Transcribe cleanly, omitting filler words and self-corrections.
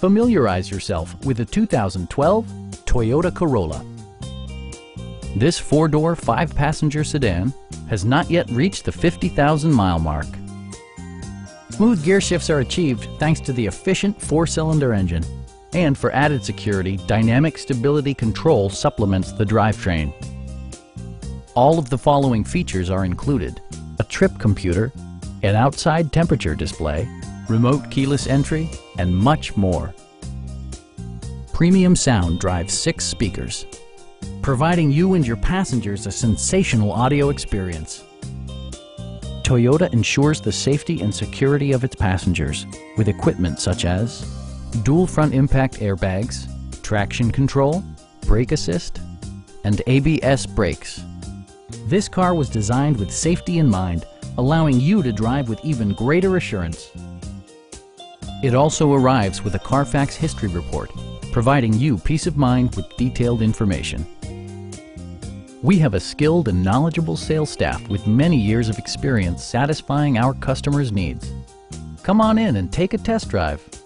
Familiarize yourself with the 2012 Toyota Corolla. This four-door, five-passenger sedan has not yet reached the 50,000-mile mark. Smooth gear shifts are achieved thanks to the efficient four-cylinder engine. And for added security, dynamic stability control supplements the drivetrain. All of the following features are included: a trip computer, an outside temperature display, remote keyless entry, and much more. Premium sound drives 6 speakers, providing you and your passengers a sensational audio experience. Toyota ensures the safety and security of its passengers with equipment such as dual front impact airbags, traction control, brake assist, and ABS brakes. This car was designed with safety in mind, allowing you to drive with even greater assurance. It also arrives with a Carfax history report, providing you peace of mind with detailed information. We have a skilled and knowledgeable sales staff with many years of experience satisfying our customers' needs. Come on in and take a test drive.